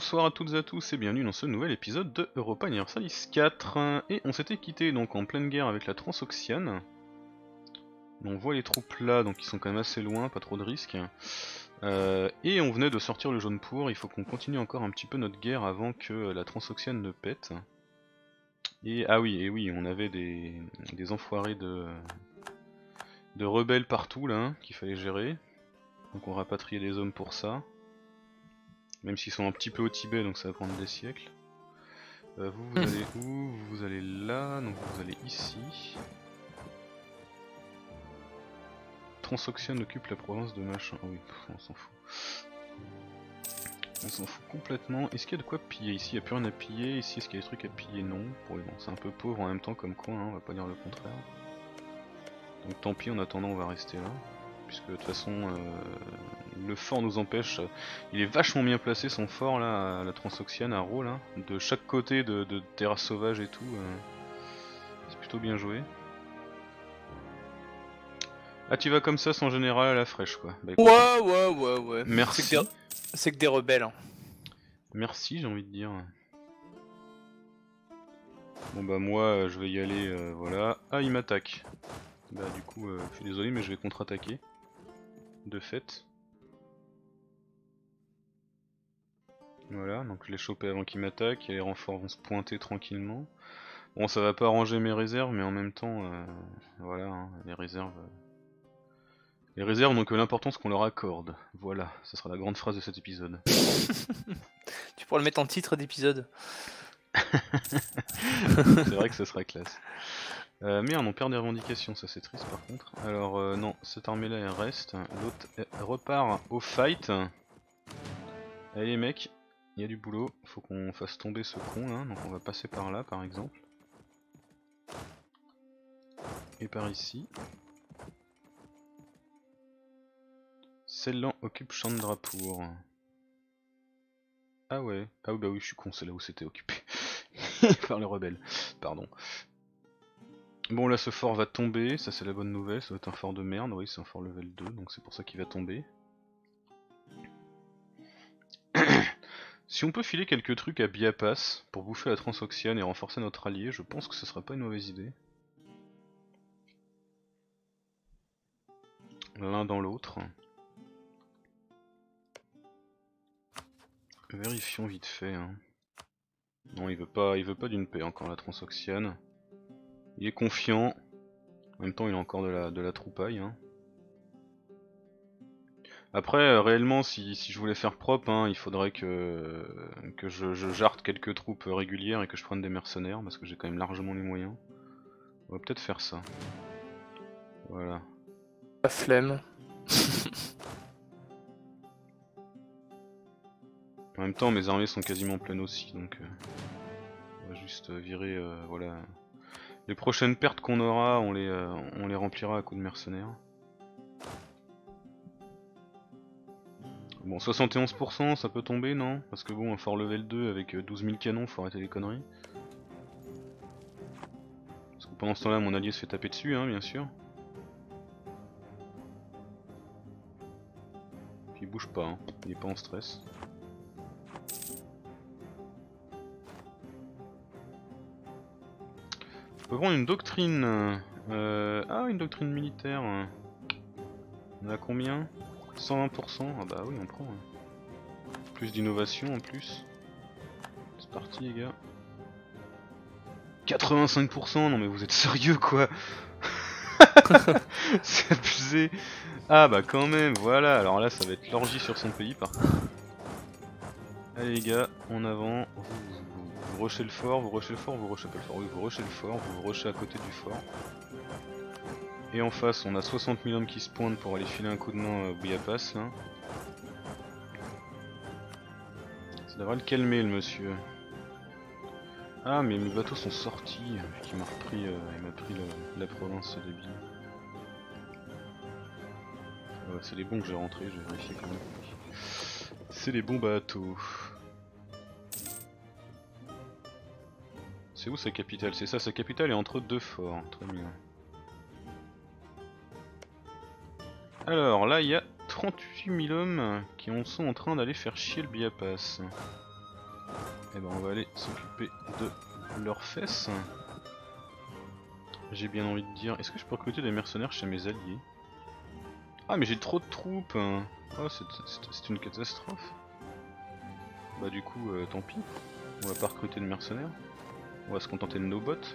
Bonsoir à toutes et à tous et bienvenue dans ce nouvel épisode de Europa Universalis IV. Et on s'était quitté donc en pleine guerre avec la Transoxiane. On voit les troupes là, donc ils sont quand même assez loin, pas trop de risques. Et on venait de sortir le jaune pour, il faut qu'on continue encore un petit peu notre guerre avant que la Transoxiane ne pète. Et ah oui, et oui, on avait des enfoirés de rebelles partout là, hein, qu'il fallait gérer. Donc on rapatriait des hommes pour ça. Même s'ils sont un petit peu au Tibet, donc ça va prendre des siècles. Vous allez où? Vous allez là, donc vous allez ici. Transoxiane occupe la province de machin. Ah oui, on s'en fout. On s'en fout complètement. Est-ce qu'il y a de quoi piller? Ici, il n'y a plus rien à piller. Ici, est-ce qu'il y a des trucs à piller? Non. Bon, bon, c'est un peu pauvre en même temps comme coin, hein, on va pas dire le contraire. Donc tant pis, en attendant, on va rester là. Puisque de toute façon, le fort nous empêche. Il est vachement bien placé son fort là, la Transoxiane, à Rho, là. De chaque côté de terrasse sauvage et tout. C'est plutôt bien joué. Ah, tu vas comme ça sans général à la fraîche quoi. Bah, écoute, ouais. Merci. C'est que des rebelles. Hein. Merci, j'ai envie de dire. Bon bah moi je vais y aller, voilà. Ah, il m'attaque. Bah du coup, je suis désolé mais je vais contre-attaquer. De fait. Voilà, donc je les choper avant qu'ils m'attaquent et les renforts vont se pointer tranquillement. Bon, ça va pas arranger mes réserves mais en même temps, voilà, hein, les réserves... Les réserves n'ont que l'importance qu'on leur accorde. Voilà, ça sera la grande phrase de cet épisode. Tu pourras le mettre en titre d'épisode. C'est vrai que ça sera classe. Merde, on perd des revendications, ça c'est triste par contre. Alors non, cette armée là elle reste. L'autre repart au fight. Allez les mecs, il y a du boulot. Faut qu'on fasse tomber ce con là. Donc on va passer par là par exemple. Et par ici. Ceylan occupe Chandrapur. Ah ouais. Ah oui, bah oui, je suis con, c'est là où c'était occupé. Par les rebelles. Pardon. Bon, là, ce fort va tomber. Ça, c'est la bonne nouvelle. Ça doit être un fort de merde. Oui, c'est un fort level 2, donc c'est pour ça qu'il va tomber. Si on peut filer quelques trucs à Biapas pour bouffer la Transoxiane et renforcer notre allié, je pense que ce sera pas une mauvaise idée. L'un dans l'autre. Vérifions vite fait. Hein. Non, il veut pas d'une paix encore la Transoxiane. Il est confiant. En même temps, il a encore de la troupaille. Hein. Après, réellement, si je voulais faire propre, hein, il faudrait que je jarte quelques troupes régulières et que je prenne des mercenaires, parce que j'ai quand même largement les moyens. On va peut-être faire ça. Voilà. La flemme. En même temps, mes armées sont quasiment pleines aussi, donc on va juste virer, voilà. Les prochaines pertes qu'on aura, on les remplira à coups de mercenaires. Bon, 71%, ça peut tomber, non? Parce que bon, un fort level 2 avec 12 000 canons, faut arrêter les conneries. Parce que pendant ce temps-là, mon allié se fait taper dessus, hein, bien sûr. Puis il bouge pas, hein. Il est pas en stress. On peut prendre une doctrine. Ah, une doctrine militaire. On a combien? 120%. Ah bah oui, on prend. Plus d'innovation en plus. C'est parti, les gars. 85%. Non mais vous êtes sérieux quoi? C'est abusé. Ah bah quand même, voilà. Alors là, ça va être l'orgie sur son pays par contre. Allez les gars, en avant. Vous rushez le fort, vous rushez le fort, vous rushez pas le fort, oui, vous rushez le fort, vous rushez à côté du fort. Et en face, on a 60 000 hommes qui se pointent pour aller filer un coup de main à Biapas là. Ça devrait le calmer le monsieur. Ah mais mes bateaux sont sortis, qui m'a repris, il m'a pris la province ce débile. C'est les bons que j'ai rentrés, j'ai vérifié quand même. C'est les bons bateaux. C'est où sa capitale? C'est ça, sa capitale est entre deux forts. Très bien. Alors là, il y a 38 000 hommes qui sont en train d'aller faire chier le Biapas. Et ben on va aller s'occuper de leurs fesses. J'ai bien envie de dire, est-ce que je peux recruter des mercenaires chez mes alliés? Ah mais j'ai trop de troupes. Oh c'est une catastrophe. Bah du coup tant pis. On va pas recruter de mercenaires. On va se contenter de nos bottes.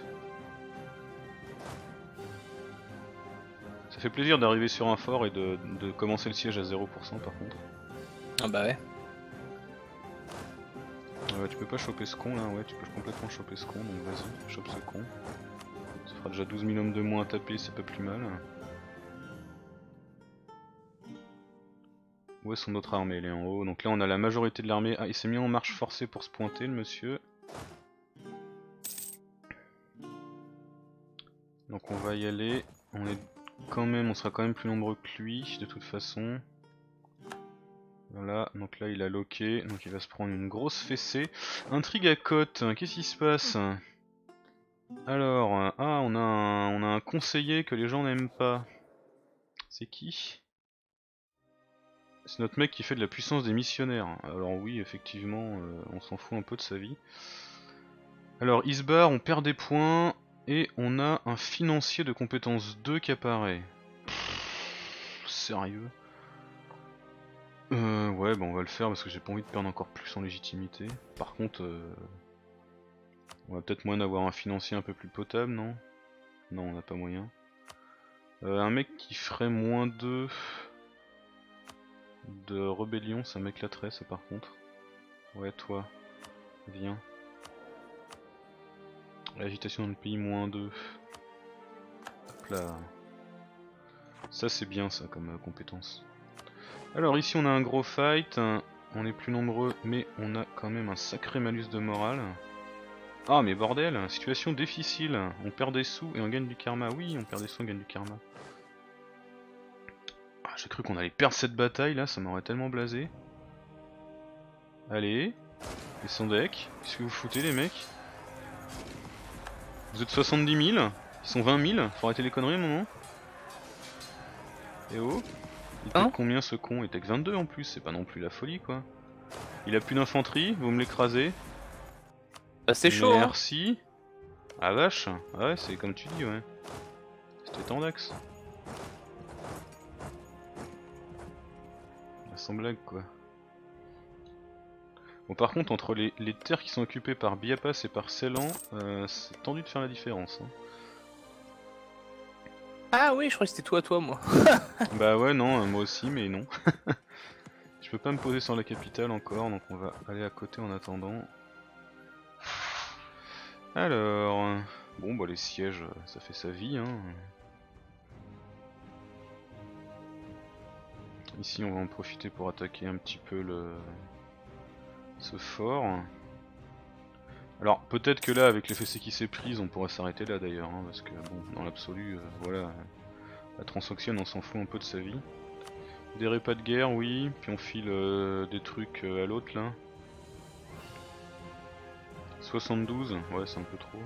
Ça fait plaisir d'arriver sur un fort et de commencer le siège à 0% par contre. Ah bah ouais. Tu peux pas choper ce con là, ouais tu peux complètement choper ce con, donc vas-y, chope ce con. Ça fera déjà 12 000 hommes de moins à taper, c'est pas plus mal. Où est-ce notre armée? Elle est en haut, donc là on a la majorité de l'armée. Ah, il s'est mis en marche forcée pour se pointer le monsieur. Donc on va y aller, on est quand même, on sera quand même plus nombreux que lui de toute façon. Voilà, donc là il a loqué, donc il va se prendre une grosse fessée. Intrigue à côte, qu'est-ce qui se passe? Alors, ah on a un conseiller que les gens n'aiment pas. C'est qui? C'est notre mec qui fait de la puissance des missionnaires. Alors oui, effectivement, on s'en fout un peu de sa vie. Alors Isbar, on perd des points, et on a un financier de compétence 2 qui apparaît. Pff, sérieux? Ouais bah on va le faire parce que j'ai pas envie de perdre encore plus en légitimité. Par contre on va peut-être moyen d'avoir un financier un peu plus potable, non? Non on n'a pas moyen. Un mec qui ferait moins 2 de rébellion, ça m'éclaterait ça par contre. Ouais toi, viens. L'agitation dans le pays moins 2. Hop là. Ça c'est bien ça comme compétence. Alors ici on a un gros fight, on est plus nombreux mais on a quand même un sacré malus de morale. Ah mais bordel, situation difficile, on perd des sous et on gagne du karma, oui on perd des sous et on gagne du karma. Ah, j'ai cru qu'on allait perdre cette bataille là, ça m'aurait tellement blasé. Allez, les sans deck, qu'est-ce que vous foutez les mecs? Vous êtes 70 000, ils sont 20 000, faut arrêter les conneries à un moment. Eh oh. Il hein? Combien ce con? Il était que 22 en plus, c'est pas non plus la folie quoi. Il a plus d'infanterie, vous me l'écrasez. Bah c'est chaud. Merci. Hein. Ah vache, ouais c'est comme tu dis ouais. C'était tant d'axe. Sans blague quoi. Bon par contre entre les terres qui sont occupées par Biapas et par Ceylan, c'est tendu de faire la différence. Hein. Ah oui, je crois que c'était toi à toi, moi. Bah ouais, non, moi aussi, mais non. Je peux pas me poser sur la capitale encore, donc on va aller à côté en attendant. Alors... Bon, bah les sièges, ça fait sa vie, hein. Ici, on va en profiter pour attaquer un petit peu le... ce fort. Alors peut-être que là avec les fessées qui s'est prise on pourra s'arrêter là d'ailleurs hein, parce que bon dans l'absolu voilà la Transoxiane on s'en fout un peu de sa vie. Des repas de guerre oui, puis on file des trucs à l'autre là. 72, ouais c'est un peu trop.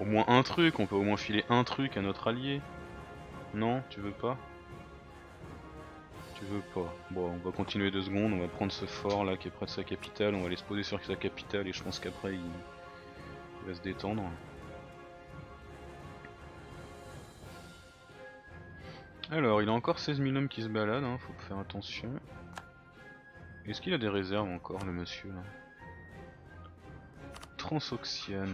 Au moins un truc, on peut au moins filer un truc à notre allié. Non, tu veux pas? Tu veux pas. Bon, on va continuer 2 secondes, on va prendre ce fort là qui est près de sa capitale, on va aller se poser sur sa capitale et je pense qu'après il va se détendre. Alors, il a encore 16 000 hommes qui se baladent, hein, faut faire attention. Est-ce qu'il a des réserves encore le monsieur là? Transoxiane.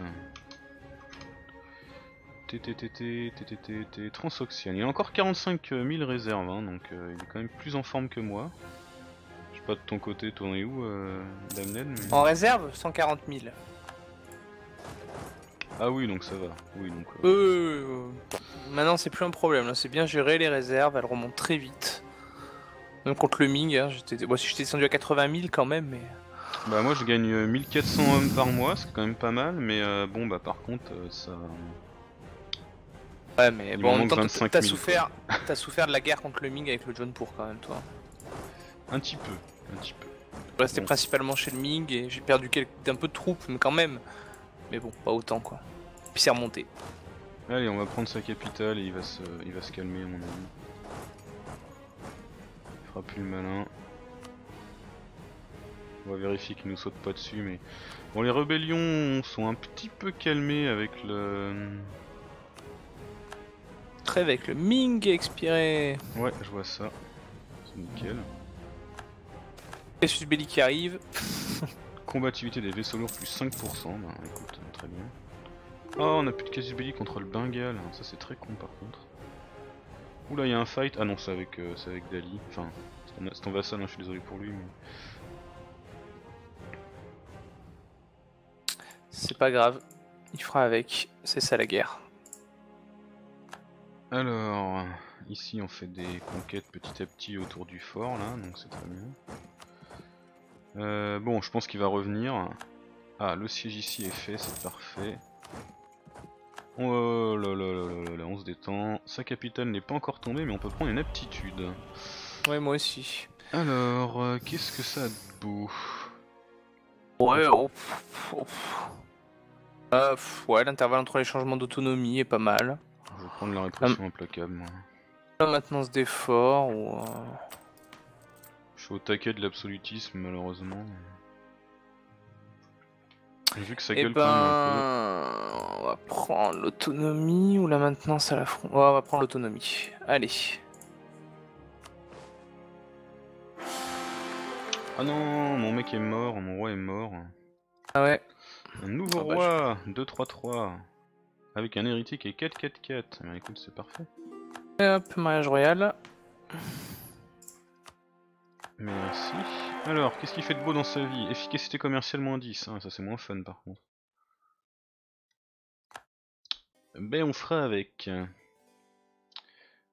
Transoxiane. Il a encore 45 000 réserves, hein, donc il est quand même plus en forme que moi. Je sais pas de ton côté, t'en es où, Damned mais... En réserve, 140 000. Ah oui, donc ça va. Oui, donc, maintenant, c'est plus un problème, là. C'est bien géré les réserves, elles remontent très vite. Même contre le Ming, hein, j'étais descendu à 80 000 quand même, mais... Bah moi, je gagne 1400 hommes par mois, c'est quand même pas mal, mais bon, bah par contre, ça... Ouais mais bon en même temps t'as souffert de la guerre contre le Ming avec le Jonpour quand même toi. Un petit peu, un petit peu. Ouais c'était bon. Principalement chez le Ming et j'ai perdu un peu de troupes mais quand même. Mais bon pas autant quoi. Puis c'est remonté. Allez on va prendre sa capitale et il va se calmer à mon avis. Il fera plus le malin. On va vérifier qu'ils nous sautent pas dessus, mais... Bon, les rébellions sont un petit peu calmées avec le... Très avec le Ming expiré. Ouais, je vois ça. C'est nickel. Vessus Belli qui arrive. Combativité des vaisseaux lourds plus 5%. Ben écoute, très bien. Oh, on a plus de Casus Belli contre le Bengal, ça c'est très con par contre. Oula, il y a un fight. Ah non, c'est avec Dali. Enfin, c'est ton vassal, hein, je suis désolé pour lui. Mais... C'est pas grave, il fera avec. C'est ça la guerre. Alors, ici on fait des conquêtes petit à petit autour du fort, là, donc c'est très bien. Bon, je pense qu'il va revenir. Ah, le siège ici est fait, c'est parfait. Oh là là là là là, on se détend. Sa capitale n'est pas encore tombée, mais on peut prendre une aptitude. Ouais, moi aussi. Alors, qu'est-ce que ça a de beau? Ouais, ouais, l'intervalle entre les changements d'autonomie est pas mal. Je vais prendre la répression implacable, moi. La maintenance d'effort ou... Je suis au taquet de l'absolutisme, malheureusement. Vu que ça gueule un peu... On va prendre l'autonomie ou la maintenance à la front. Ouais, on va prendre l'autonomie. Allez. Ah non, mon mec est mort, mon roi est mort. Ah ouais. Un nouveau roi, 2-3-3. Avec un héritier qui est 4-4-4. Bah écoute, c'est parfait. Hop, mariage royal. Merci. Alors, qu'est-ce qu'il fait de beau dans sa vie? Efficacité commerciale moins 10. Ah, ça c'est moins fun par contre. Ben on fera avec.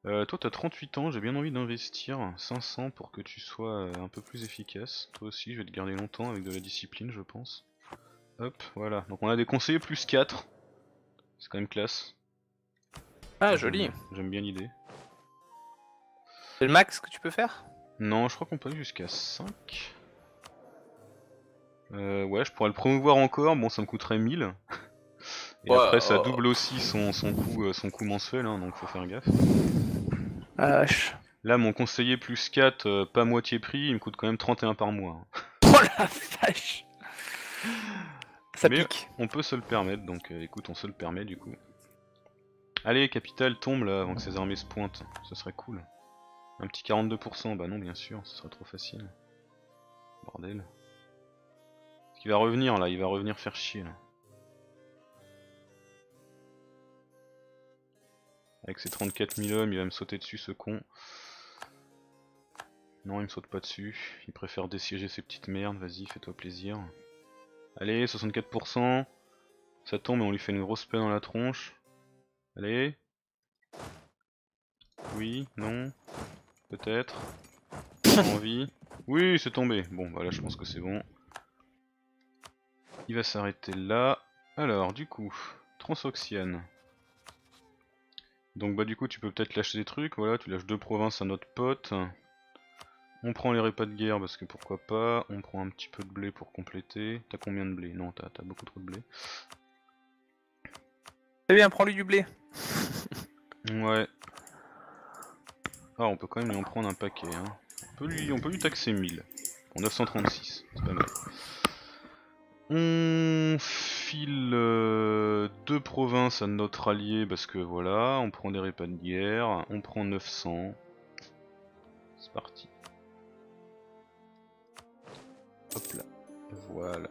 Toi t'as 38 ans, j'ai bien envie d'investir 500 pour que tu sois un peu plus efficace. Toi aussi, je vais te garder longtemps avec de la discipline, je pense. Hop, voilà. Donc on a des conseillers plus 4. C'est quand même classe. Ah joli. J'aime bien l'idée. C'est le max que tu peux faire? Non, je crois qu'on peut aller jusqu'à 5. Ouais, je pourrais le promouvoir encore, bon ça me coûterait 1000. Et ouais, après ça double aussi son coût mensuel, hein, donc faut faire gaffe. Ah, là mon conseiller plus 4, pas moitié prix, il me coûte quand même 31 par mois. Oh la vache. Ça pique. On peut se le permettre, donc écoute, on se le permet du coup. Allez, capitale tombe là avant que ses armées se pointent, ce serait cool. Un petit 42%, bah non bien sûr, ce serait trop facile. Bordel. Parce qu'il va revenir là, il va revenir faire chier là. Avec ses 34 000 hommes, il va me sauter dessus ce con. Non, il me saute pas dessus, il préfère dessiéger ses petites merdes, vas-y, fais-toi plaisir. Allez, 64%, ça tombe et on lui fait une grosse paix dans la tronche. Allez. Oui, non. Peut-être. Pas envie. Oui, c'est tombé. Bon, bah là, je pense que c'est bon. Il va s'arrêter là. Alors, du coup, Transoxiane. Donc, bah, du coup, tu peux peut-être lâcher des trucs. Voilà, tu lâches 2 provinces à notre pote. On prend les repas de guerre parce que pourquoi pas. On prend un petit peu de blé pour compléter. T'as combien de blé? Non, t'as beaucoup trop de blé. C'est bien, prends-lui du blé. Ouais. Ah, on peut quand même lui en prendre un paquet, hein. On peut lui taxer 1000. Pour 936, c'est pas mal. On file 2 provinces à notre allié parce que voilà, on prend des repas de guerre, on prend 900. C'est parti. Hop là, voilà.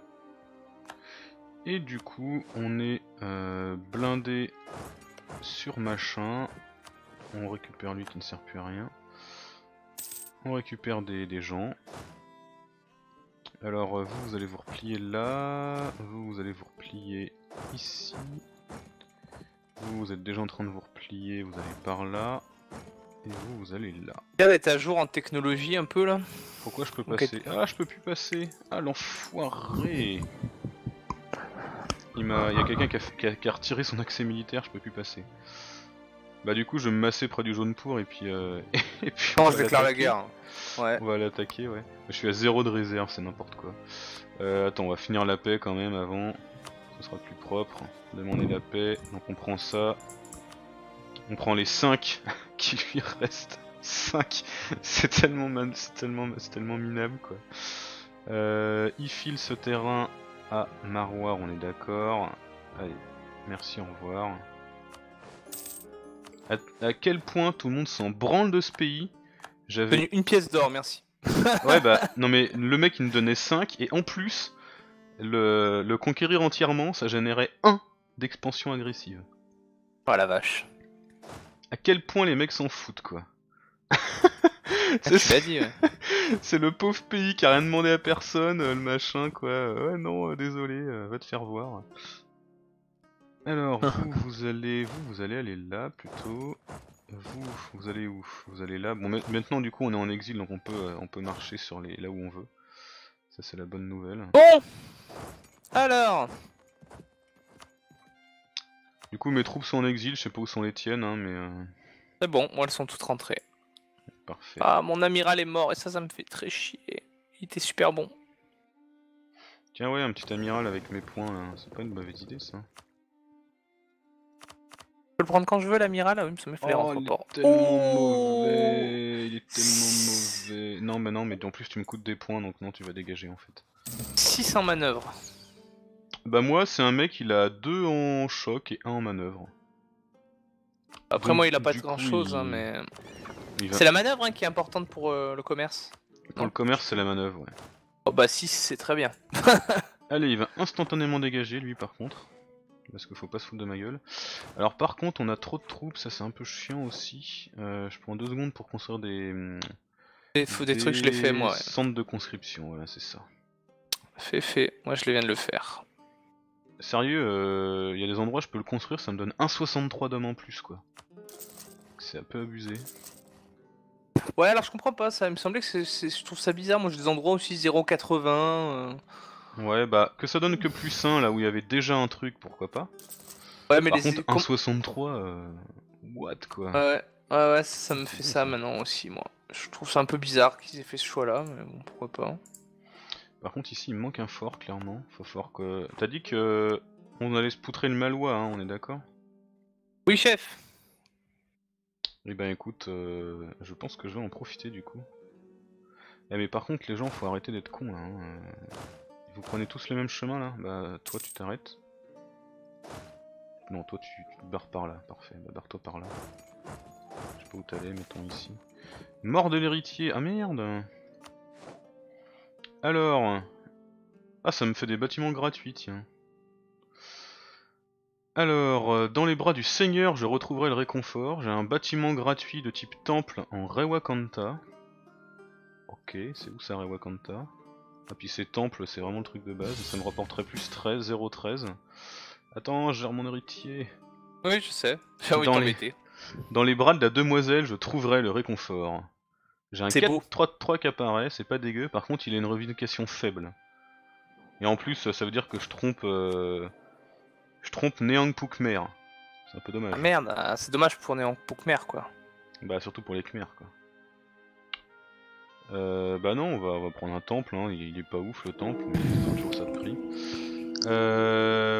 Et du coup, on est blindé sur machin. On récupère lui qui ne sert plus à rien. On récupère des gens. Alors vous allez vous replier là. Vous allez vous replier ici. Vous êtes déjà en train de vous replier. Vous allez par là. Et vous allez là. Regarde, t'es à jour en technologie un peu là. Pourquoi je peux passer? Ah je peux plus passer. Ah l'enfoiré. Il y a quelqu'un qui a retiré son accès militaire. Je peux plus passer. Bah du coup je vais me masser près du jaune pour et puis non, je déclare la guerre. Ouais. On va l'attaquer, ouais. Je suis à 0 de réserve, c'est n'importe quoi. Attends, on va finir la paix quand même avant. Ce sera plus propre. Demander la paix, donc on prend ça. On prend les 5 qui lui restent. 5, c'est tellement minable quoi. Il file ce terrain à Marois, on est d'accord. Allez, merci, au revoir. À quel point tout le monde s'en branle de ce pays. J'avais une pièce d'or, merci. Ouais, bah, non mais le mec il me donnait 5, et en plus, le conquérir entièrement, ça générait 1 d'expansion agressive. Oh la vache. À quel point les mecs s'en foutent, quoi. C'est ouais. Le pauvre pays qui a rien demandé à personne, le machin, quoi. Ouais, non, désolé, va te faire voir. Alors, vous allez aller là, plutôt. Vous allez où? Vous allez là. Bon, maintenant, du coup, on est en exil, donc on peut marcher sur les là où on veut. Ça, c'est la bonne nouvelle. Bon. Alors. Du coup, mes troupes sont en exil. Je sais pas où sont les tiennes, hein, mais. C'est bon, moi, elles sont toutes rentrées. Parfait. Ah, mon amiral est mort et ça me fait très chier. Il était super bon. Tiens, ouais, un petit amiral avec mes points, là. C'est pas une mauvaise idée, ça. Je peux le prendre quand je veux, l'amiral? Ah oui, ça me fait les rendre fort. Il est tellement mauvais. Il est tellement mauvais. Non, mais non, mais en plus tu me coûtes des points, donc non, tu vas dégager en fait. 600 manœuvres. Bah moi, c'est un mec, il a 2 en choc et 1 en manœuvre. Après donc, moi, il a pas de grand chose, hein, mais... C'est la manœuvre hein, qui est importante pour le commerce. Pour le commerce, c'est la manœuvre, ouais. Oh bah 6, c'est très bien. Allez, il va instantanément dégager, lui, par contre. Parce qu'il faut pas se foutre de ma gueule. Alors par contre on a trop de troupes, ça c'est un peu chiant aussi. Je prends 2 secondes pour construire des trucs, je les fais moi. Ouais. Centre de conscription, voilà c'est ça. Fait, moi je viens de le faire. Sérieux, il y a des endroits je peux le construire, ça me donne 1,63 d'hommes en plus quoi. C'est un peu abusé. Ouais alors je comprends pas ça, il me semblait que je trouve ça bizarre, moi j'ai des endroits aussi 0,80... Ouais, bah, que ça donne que +1 là où il y avait déjà un truc, pourquoi pas? Ouais, mais par contre, 1,63, what quoi? Ouais, ça me fait ça maintenant aussi, moi. Je trouve ça un peu bizarre qu'ils aient fait ce choix là, mais bon, pourquoi pas. Par contre, ici, il me manque un fort, clairement. Faut fort que. T'as dit que. On allait se poutrer le Malwa, hein, on est d'accord? Oui, chef! Eh ben, écoute, je pense que je vais en profiter du coup. Eh, mais par contre, les gens, faut arrêter d'être cons là. Hein. Vous prenez tous le même chemin là? Bah toi tu t'arrêtes. Non toi tu te barres par là, parfait, bah barre-toi par là. Je sais pas où t'allais, mettons ici. Mort de l'héritier, ah merde. Alors... Ah ça me fait des bâtiments gratuits tiens. Alors, dans les bras du Seigneur je retrouverai le réconfort, j'ai un bâtiment gratuit de type temple en Rewakanta. Ok, c'est où ça Rewakanta? Ah puis ces temples, c'est vraiment le truc de base, ça me rapporterait plus 13, 0,13. Attends, j'ai mon héritier. Oui, je sais, j'ai envie de t'embêter. Dans les bras de la demoiselle, je trouverai le réconfort. J'ai un 4-3-3 qui apparaît, c'est pas dégueu, par contre il a une revendication faible. Et en plus, ça veut dire que je trompe Néang Poukmer. C'est un peu dommage. Ah merde, c'est dommage pour Néang Poukmer quoi. Bah surtout pour les Khmers quoi. Bah non, on va prendre un temple, hein. Il est pas ouf le temple, mais c'est toujours ça de prix.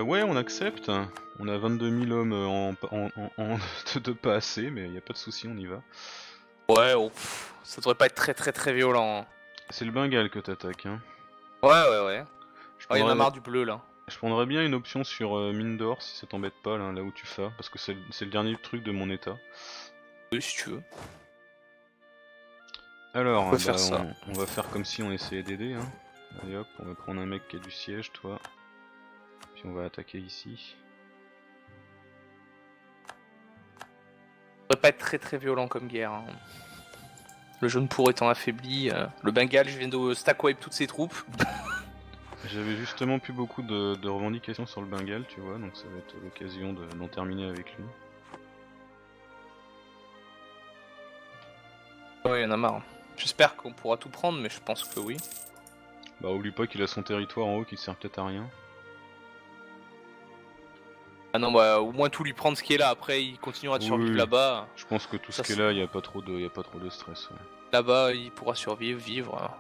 Ouais, on accepte, on a 22 000 hommes de pas assez, mais y a pas de souci, on y va. Ouais, ça devrait pas être très violent. Hein. C'est le Bengal que t'attaques, hein. Ouais. Il y en a marre du bleu là. Je prendrais bien une option sur mine d'or si ça t'embête pas là, là où tu fais, parce que c'est le dernier truc de mon état. Oui, si tu veux. Alors, on va, faire ça. On va faire comme si on essayait d'aider. Hein. Allez hop, on va prendre un mec qui a du siège, toi. Puis on va attaquer ici. Ça devrait pas être très violent comme guerre. Hein. Le jaune pour étant affaibli. Le Bengale, je viens de stack wipe toutes ses troupes. J'avais justement plus beaucoup de revendications sur le Bengale, tu vois, donc ça va être l'occasion d'en terminer avec lui. Ouais, il y en a marre. J'espère qu'on pourra tout prendre, mais je pense que oui. Bah, oublie pas qu'il a son territoire en haut qui sert peut-être à rien. Ah non, bah, au moins tout lui prendre ce qui est là, après il continuera de survivre là-bas. Je pense que tout ce qui est là, il n'y a pas trop de stress. Ouais. Là-bas, il pourra survivre, vivre.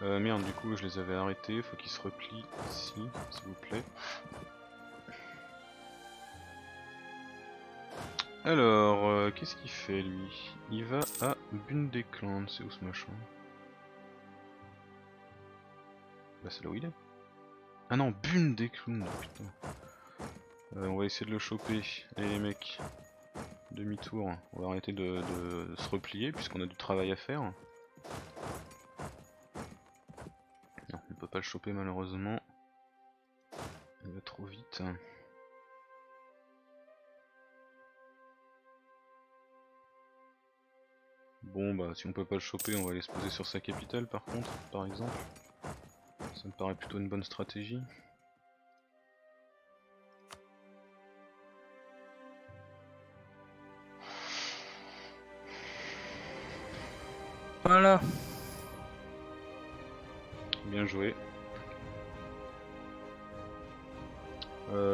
Merde, du coup, je les avais arrêtés, faut qu'ils se replient ici, s'il vous plaît. Alors, qu'est-ce qu'il fait lui? Il va à Bundelkhand, c'est où ce machin? Bah c'est là où il est. Ah non, Bundelkhand, putain. On va essayer de le choper. Allez les mecs, demi-tour. On va arrêter de se replier puisqu'on a du travail à faire. Non, on ne peut pas le choper malheureusement. Il va trop vite. Bon bah si on peut pas le choper, on va aller se poser sur sa capitale par contre, par exemple. Ça me paraît plutôt une bonne stratégie. Voilà. Bien joué.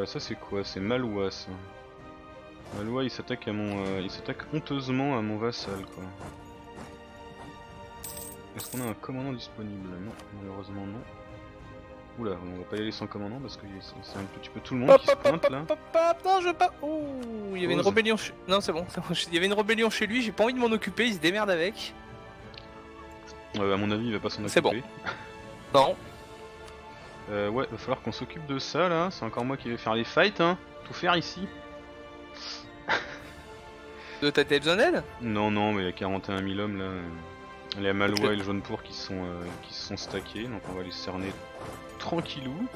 Ça c'est quoi? C'est Malwa ça. Malwa il s'attaque à mon... il s'attaque honteusement à mon vassal quoi. Est-ce qu'on a un commandant disponible? Non, malheureusement non. Oula, on va pas y aller sans commandant parce que c'est un petit peu tout le monde qui se pointe là. Non, je veux pas. Oh, il y avait une rébellion. Non, c'est bon, il y avait une rébellion chez lui, j'ai pas envie de m'en occuper, il se démerde avec. À mon avis, il va pas s'en occuper. C'est bon. Non. Ouais, va falloir qu'on s'occupe de ça là, c'est encore moi qui vais faire les fights, hein. Tout faire ici. T'as besoin d'aide? Non, non, mais il y a 41 000 hommes là. Les Malwa et le jaune pour qui se sont stackés, donc on va les cerner tranquillou.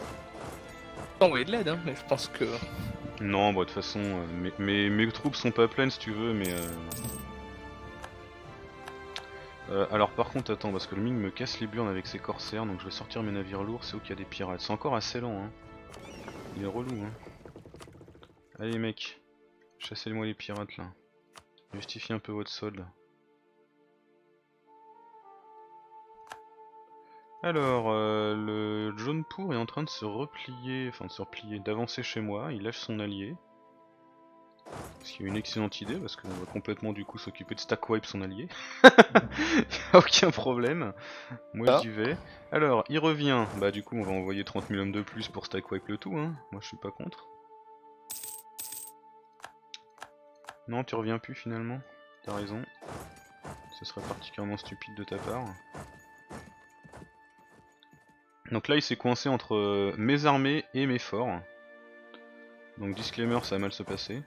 T'envoyer de l'aide, hein, mais je pense que... Non, bah de toute façon, mes troupes sont pas pleines si tu veux, mais... alors par contre, attends, parce que le Ming me casse les burnes avec ses corsaires, donc je vais sortir mes navires lourds, c'est où qu'il y a des pirates. C'est encore assez lent, hein. Il est relou, hein. Allez mec, chassez-moi les pirates, là. Justifiez un peu votre solde. Alors, le Jaunpur est en train de se replier, enfin de se replier, d'avancer chez moi, il lâche son allié. Ce qui est une excellente idée, parce qu'on va complètement du coup s'occuper de stackwipe son allié. Aucun problème, moi j'y vais. Alors, il revient, bah du coup on va envoyer 30 000 hommes de plus pour stackwipe le tout, hein. Moi je suis pas contre. Non, tu reviens plus finalement, t'as raison. Ce serait particulièrement stupide de ta part. Donc là il s'est coincé entre mes armées et mes forts. Donc disclaimer, ça a mal se passer.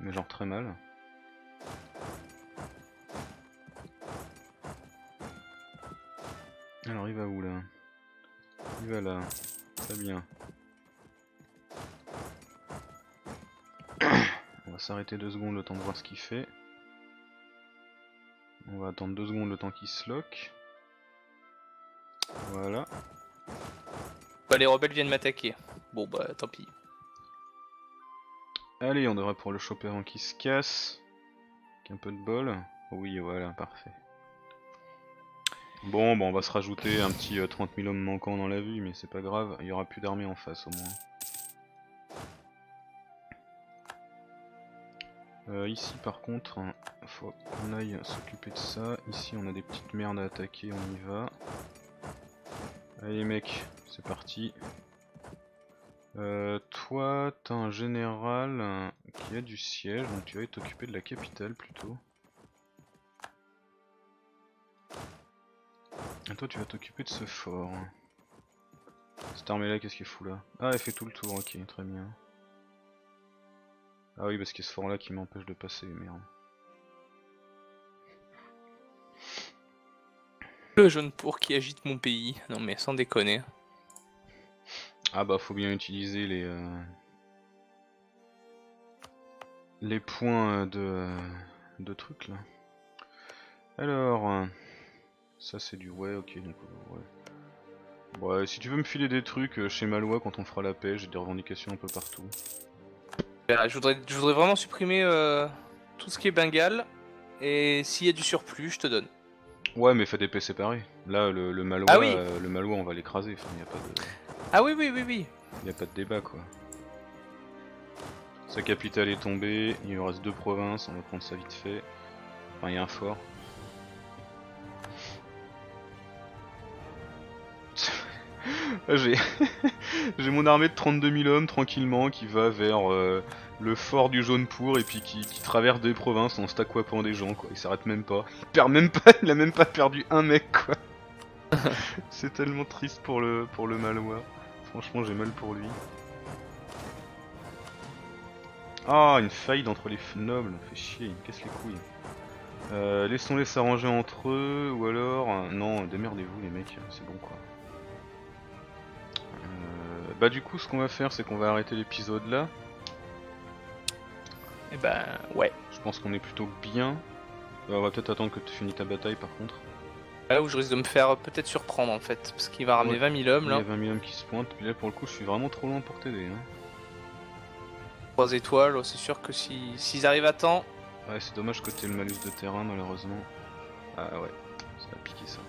Mais genre très mal. Alors il va où là? Il va là. Très bien. On va s'arrêter 2 secondes le temps de voir ce qu'il fait. On va attendre 2 secondes le temps qu'il se lock. Voilà. Bah les rebelles viennent m'attaquer. Bon bah tant pis. Allez, on devrait pouvoir le choper avant qu'il se casse. Avec un peu de bol. Oui voilà, parfait. Bon bah on va se rajouter un petit 30 000 hommes manquants dans la vue, mais c'est pas grave, il y aura plus d'armée en face au moins. Ici par contre, faut qu'on aille s'occuper de ça. Ici on a des petites merdes à attaquer, on y va. Allez mec, c'est parti. Toi t'as un général qui a du siège, donc tu vas t'occuper de la capitale plutôt. Et toi tu vas t'occuper de ce fort. Cette armée là, qu'est-ce qu'elle fout là? Ah elle fait tout le tour, ok, très bien. Ah oui, parce qu'il y a ce fort là qui m'empêche de passer, merde. Le jaune pour qui agite mon pays, non mais sans déconner. Ah bah faut bien utiliser les points de trucs là. Alors, ça c'est du ouais, ok, donc ouais. Ouais, si tu veux me filer des trucs chez Malwa quand on fera la paix, j'ai des revendications un peu partout. Je voudrais vraiment supprimer tout ce qui est Bengal, et s'il y a du surplus, je te donne. Ouais, mais fais des paix séparés. Là, le Malwa, ah oui. Le Malwa, on va l'écraser. Enfin, y a pas de... Ah oui, oui, oui, oui. Il n'y a pas de débat, quoi. Sa capitale est tombée, il nous reste 2 provinces, on va prendre ça vite fait. Enfin, il y a un fort. J'ai mon armée de 32 000 hommes tranquillement qui va vers le fort du Jaune-Pour et puis qui traverse des provinces en staquapant des gens, quoi. Il s'arrête même pas. Il perd même pas, il a même pas perdu un mec, quoi. C'est tellement triste pour le Malwa. Franchement, j'ai mal pour lui. Ah, une faillite entre les nobles, fait chier, il me casse les couilles. Laissons-les s'arranger entre eux, ou alors... Non, démerdez-vous les mecs, c'est bon quoi. Bah du coup, ce qu'on va faire, c'est qu'on va arrêter l'épisode là. Et bah, ouais. Je pense qu'on est plutôt bien. On va peut-être attendre que tu finis ta bataille par contre. Là où je risque de me faire peut-être surprendre en fait, parce qu'il va ramener 20 000 hommes là. Il y a 20 000 hommes qui se pointent, puis là pour le coup, je suis vraiment trop loin pour t'aider. Hein. 3 étoiles, c'est sûr que s'ils arrivent à temps... Ouais, c'est dommage que t'aies le malus de terrain malheureusement. Ah ouais, ça a piqué ça.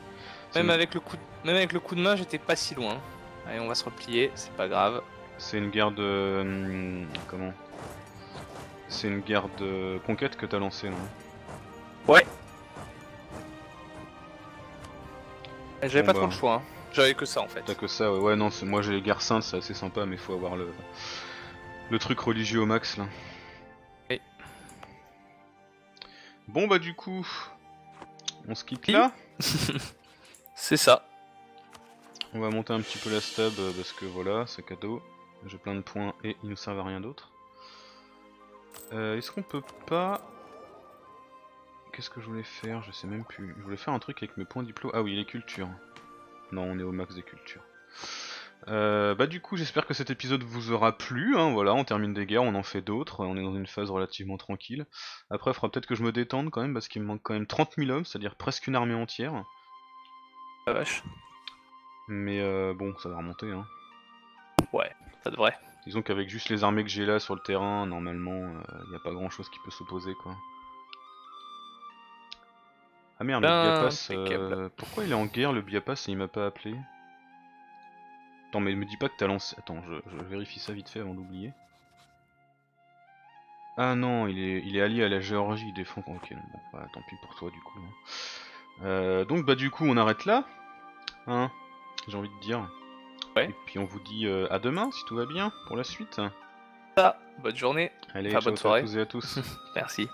Même avec, le coup de main, j'étais pas si loin. Allez, on va se replier, c'est pas grave. C'est une guerre de... Comment? C'est une guerre de conquête que t'as lancée, non? Ouais. J'avais bon, pas trop le choix, hein. J'avais que ça en fait. T'as que ça, ouais, ouais non, moi j'ai les guerres saintes, c'est assez sympa, mais faut avoir le truc religieux au max là. Oui. Bon bah du coup, on se quitte là. C'est ça. On va monter un petit peu la stab parce que voilà, c'est cadeau. J'ai plein de points et ils ne servent à rien d'autre. Est-ce qu'on peut pas... Qu'est-ce que je voulais faire? Je sais même plus. Je voulais faire un truc avec mes points diplôme. Ah oui, les cultures. Non, on est au max des cultures. Bah du coup, j'espère que cet épisode vous aura plu. Hein, voilà, on termine des guerres, on en fait d'autres. On est dans une phase relativement tranquille. Après, il faudra peut-être que je me détende quand même, parce qu'il me manque quand même 30 000 hommes, c'est-à-dire presque une armée entière. La vache. Mais bon, ça va remonter. Hein. Ouais, ça devrait. Disons qu'avec juste les armées que j'ai là sur le terrain, normalement, il n'y a pas grand-chose qui peut s'opposer, quoi. Ah merde, le Biapas, pourquoi il est en guerre le Biapas et il m'a pas appelé? Attends, mais il me dit pas que t'as lancé... Attends, je vérifie ça vite fait avant d'oublier. Ah non, il est allié à la Géorgie, il défend... Ok, bon, bah, tant pis pour toi du coup. Hein. Donc bah du coup on arrête là, hein, j'ai envie de dire. Ouais. Et puis on vous dit à demain si tout va bien pour la suite. Ah, bonne journée. Allez, enfin, bonne soirée à tous et à tous. Merci.